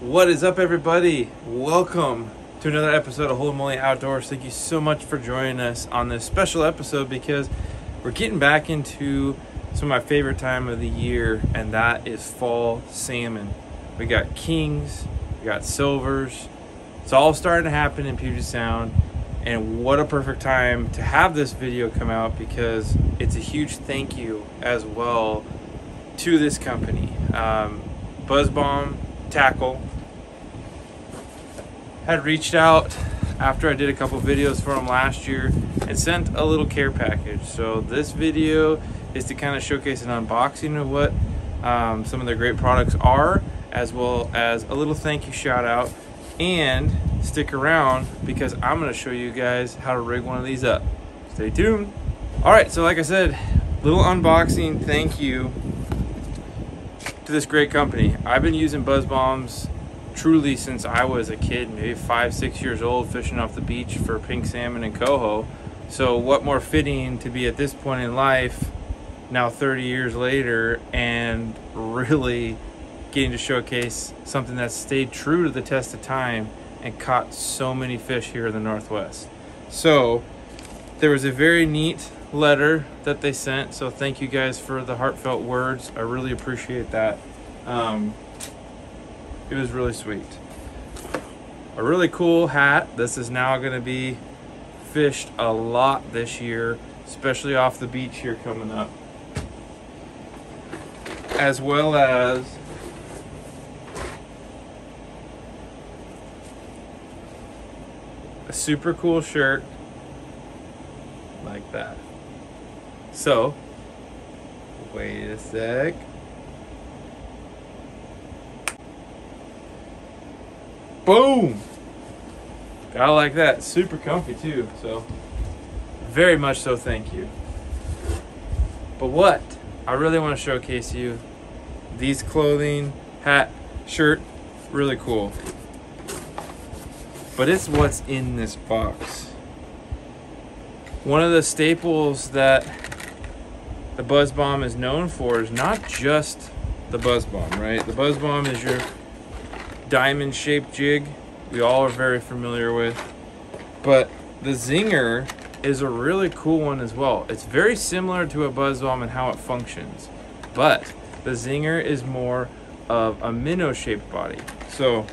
What is up, everybody? Welcome to another episode of Holy Moly Outdoors. Thank you so much for joining us on this special episode because we're getting back into some of my favorite time of the year, and that is fall salmon. We got kings, we got silvers. It's all starting to happen in Puget Sound, and what a perfect time to have this video come out because it's a huge thank you as well to this company. Buzz Bomb Tackle had reached out after I did a couple videos for them last year and sent a little care package. So this video is to kind of showcase an unboxing of what some of their great products are, as well as a little thank you shout out. And stick around because I'm going to show you guys how to rig one of these up. Stay tuned. All right, so like I said, little unboxing thank you to this great company. I've been using Buzz Bombs truly since I was a kid, maybe 5-6 years old, fishing off the beach for pink salmon and coho. So what more fitting to be at this point in life, now 30 years later, and really getting to showcase something that's stayed true to the test of time and caught so many fish here in the Northwest. So there was a very neat letter that they sent, so thank you guys for the heartfelt words. I really appreciate that. It was really sweet. A really cool hat. This is now going to be fished a lot this year, especially off the beach here coming up, as well as a super cool shirt like that. So wait a sec. Boom! I like that. Super comfy too. So very much so thank you. But what I really want to showcase you, these clothing, hat, shirt, really cool. But it's what's in this box. One of the staples that the Buzz Bomb is known for is not just the Buzz Bomb, right? The Buzz Bomb is your diamond shaped jig we all are very familiar with, but the Zinger is a really cool one as well. It's very similar to a Buzz Bomb in how it functions, but the Zinger is more of a minnow shaped body. So,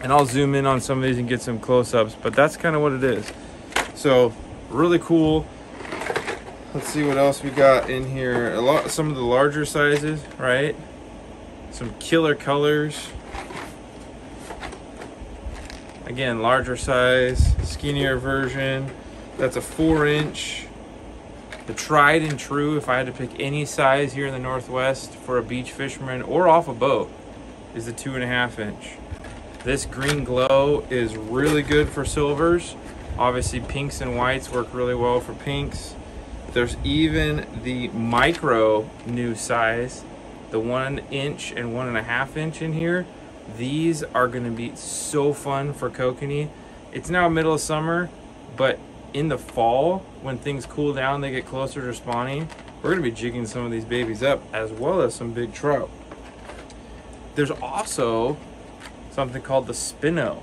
and I'll zoom in on some of these and get some close-ups, but that's kind of what it is. So really cool. Let's see what else we got in here. Some of the larger sizes, right? Some killer colors. Again, larger size, skinnier version. That's a 4-inch. The tried and true, if I had to pick any size here in the Northwest for a beach fisherman or off a boat, is the 2.5-inch. This green glow is really good for silvers. Obviously, pinks and whites work really well for pinks. There's even the micro new size, the 1-inch and 1.5-inch in here. These are going to be so fun for kokanee. It's now middle of summer, but in the fall, when things cool down, they get closer to spawning, we're going to be jigging some of these babies up, as well as some big trout. There's also something called the Spinno,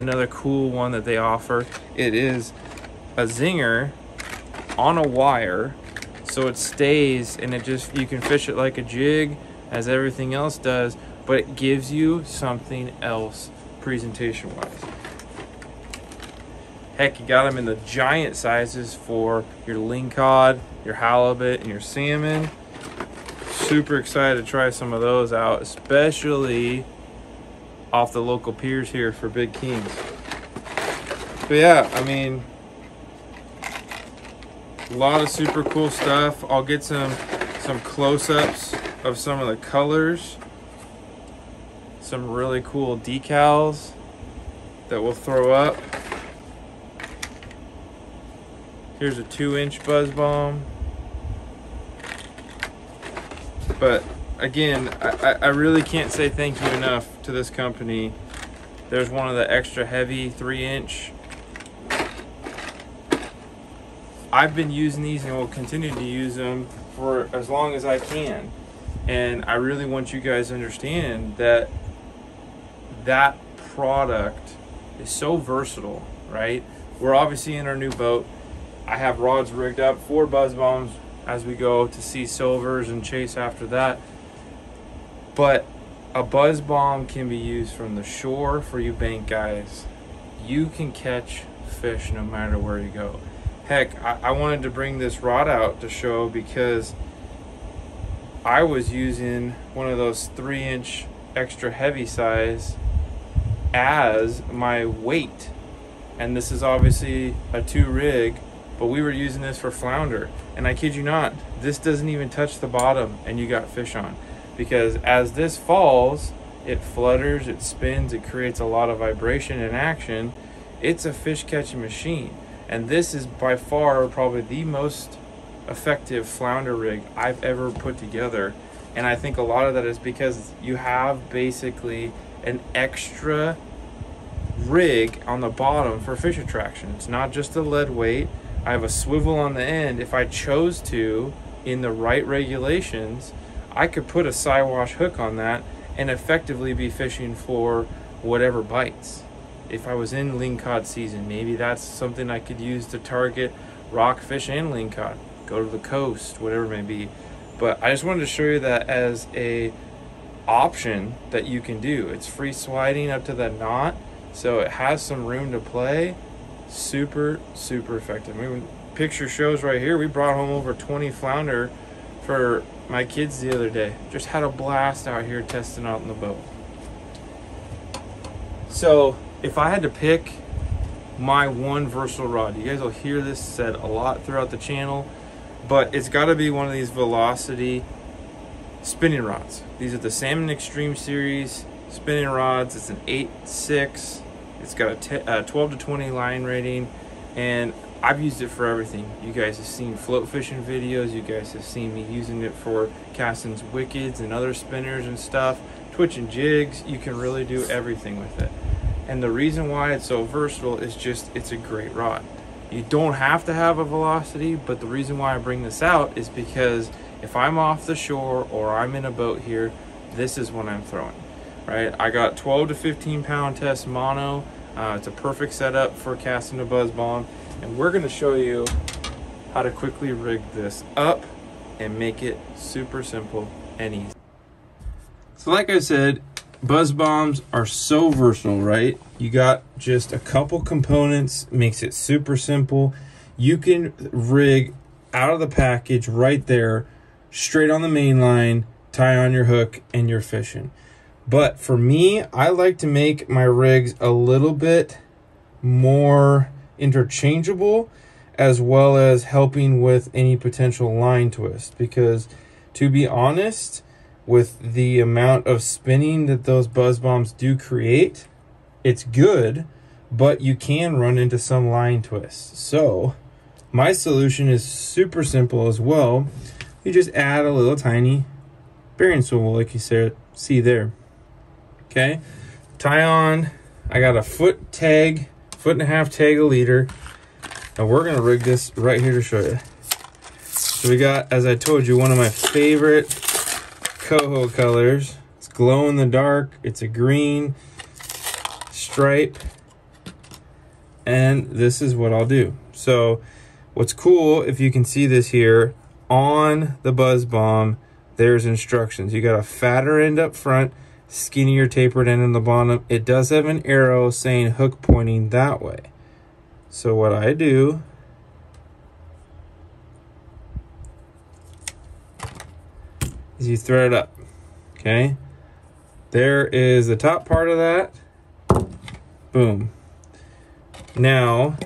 another cool one that they offer. It is a Zinger on a wire, so it stays, and it just, you can fish it like a jig as everything else does, but it gives you something else presentation wise. Heck, you got them in the giant sizes for your lingcod, your halibut, and your salmon. Super excited to try some of those out, especially off the local piers here for big kings. But yeah, I mean, a lot of super cool stuff. I'll get some close-ups of some of the colors. Some really cool decals that we'll throw up. Here's a 2-inch Buzz Bomb. But again, I really can't say thank you enough to this company. There's one of the extra heavy 3-inch. I've been using these and will continue to use them for as long as I can. And I really want you guys to understand that that product is so versatile, right? We're obviously in our new boat. I have rods rigged up for buzz bombs as we go to see silvers and chase after that. But a buzz bomb can be used from the shore for you bank guys. You can catch fish no matter where you go. Heck, I wanted to bring this rod out to show because I was using one of those 3-inch extra heavy size as my weight. And this is obviously a 2 rig, but we were using this for flounder. And I kid you not, this doesn't even touch the bottom and you got fish on. Because as this falls, it flutters, it spins, it creates a lot of vibration and action. It's a fish catching machine. And this is by far probably the most effective flounder rig I've ever put together. And I think a lot of that is because you have basically an extra rig on the bottom for fish attraction. It's not just a lead weight. I have a swivel on the end. If I chose to, in the right regulations, I could put a Siwash hook on that and effectively be fishing for whatever bites. If I was in lingcod season, maybe that's something I could use to target rockfish and lingcod. Go to the coast, whatever it may be. But I just wanted to show you that as a option that you can do. It's free sliding up to the knot, so it has some room to play. Super, super effective. I mean, picture shows right here. We brought home over 20 flounder for my kids the other day. Just had a blast out here testing out in the boat. So if I had to pick my one versatile rod, you guys will hear this said a lot throughout the channel, but it's got to be one of these Velocity spinning rods. These are the Salmon Extreme Series spinning rods. It's an 8.6. It's got a 12 to 20 line rating, and I've used it for everything. You guys have seen float fishing videos. You guys have seen me using it for Cassin's Wickeds and other spinners and stuff, twitching jigs. You can really do everything with it. And the reason why it's so versatile is just it's a great rod. You don't have to have a Velocity, but the reason why I bring this out is because if I'm off the shore or I'm in a boat here, this is what I'm throwing, right? I got 12 to 15 pound test mono. It's a perfect setup for casting a buzz bomb. And we're going to show you how to quickly rig this up and make it super simple and easy. So like I said, buzz bombs are so versatile, right? You got just a couple components, makes it super simple. You can rig out of the package right there, straight on the main line, tie on your hook, and you're fishing. But for me, I like to make my rigs a little bit more interchangeable, as well as helping with any potential line twist, because to be honest, with the amount of spinning that those buzz bombs do create, it's good, but you can run into some line twists. So my solution is super simple as well. You just add a little tiny bearing swivel like you see there. Okay, tie on, I got a foot and a half tag a leader, and we're gonna rig this right here to show you. So we got, as I told you, one of my favorite coho colors. It's glow in the dark. It's a green stripe, and this is what I'll do. So what's cool, if you can see this here on the buzz bomb, there's instructions. You got a fatter end up front, skinnier tapered end in the bottom. It does have an arrow saying hook pointing that way. So what I do is you thread it up. Okay, there is the top part of that. Boom. Now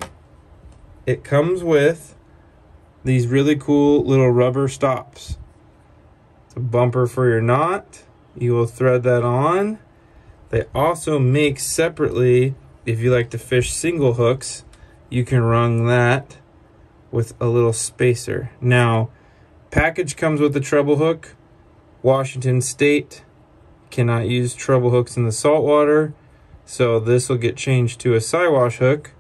it comes with these really cool little rubber stops. It's a bumper for your knot. You will thread that on. They also make separately, if you like to fish single hooks, you can run that with a little spacer. Now, package comes with a treble hook. Washington State cannot use treble hooks in the saltwater, so this will get changed to a Siwash hook,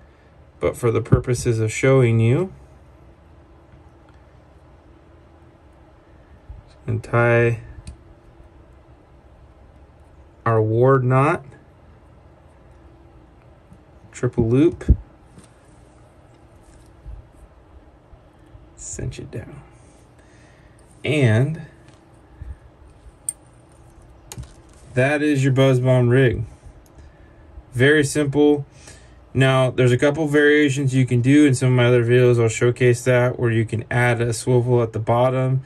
but for the purposes of showing you, and tie our ward knot triple loop, cinch it down, and that is your Buzz Bomb rig. Very simple. Now, there's a couple variations you can do. In some of my other videos, I'll showcase that, where you can add a swivel at the bottom,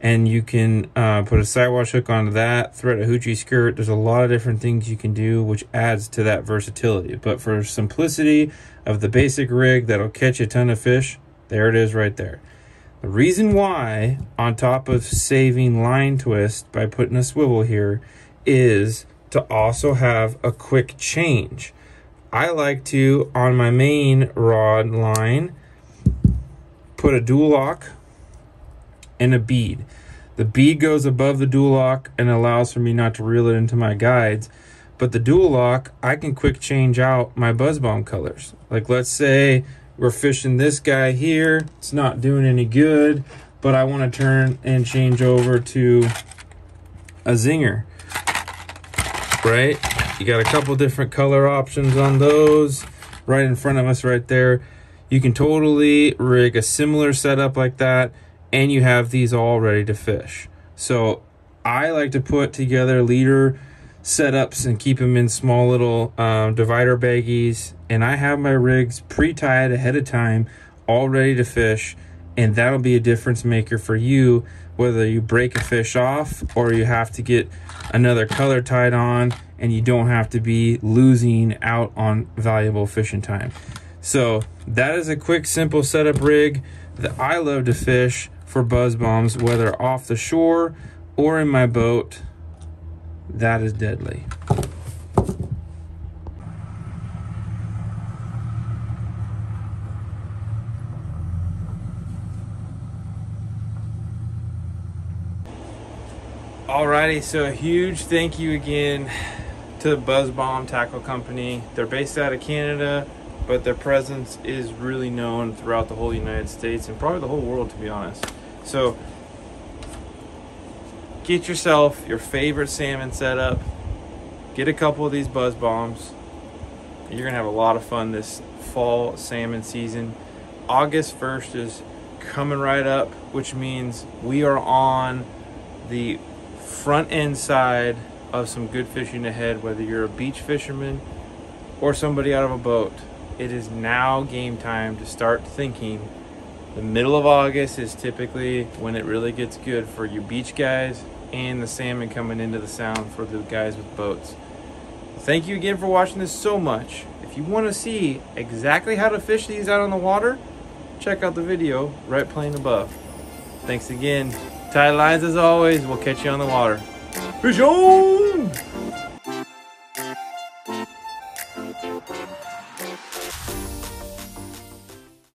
and you can put a Siwash hook onto that, thread a hoochie skirt. There's a lot of different things you can do, which adds to that versatility. But for simplicity of the basic rig that'll catch a ton of fish, there it is right there. The reason why, on top of saving line twist by putting a swivel here, is to also have a quick change. I like to, on my main rod line, put a dual lock and a bead. The bead goes above the dual lock and allows for me not to reel it into my guides. But the dual lock, I can quick change out my Buzz Bomb colors. Like, let's say we're fishing this guy here. It's not doing any good, but I want to turn and change over to a Zinger, right? You got a couple different color options on those right in front of us right there. You can totally rig a similar setup like that, and you have these all ready to fish. So I like to put together leader setups and keep them in small little divider baggies, and I have my rigs pre-tied ahead of time, all ready to fish, and that'll be a difference maker for you, whether you break a fish off or you have to get another color tied on, and you don't have to be losing out on valuable fishing time. So that is a quick, simple setup rig that I love to fish for Buzz Bombs, whether off the shore or in my boat. That is deadly. Alrighty, so a huge thank you again to the Buzz Bomb Tackle Company. They're based out of Canada, but their presence is really known throughout the whole United States and probably the whole world, to be honest. So get yourself your favorite salmon setup, get a couple of these Buzz Bombs, and you're gonna have a lot of fun this fall salmon season. August 1st is coming right up, which means we are on the front end side of some good fishing ahead, whether you're a beach fisherman or somebody out of a boat. It is now game time to start thinking. The middle of August is typically when it really gets good for you beach guys and the salmon coming into the sound for the guys with boats. Thank you again for watching this so much. If you want to see exactly how to fish these out on the water, check out the video right playing above. Thanks again. Tight lines as always. We'll catch you on the water. Fish on!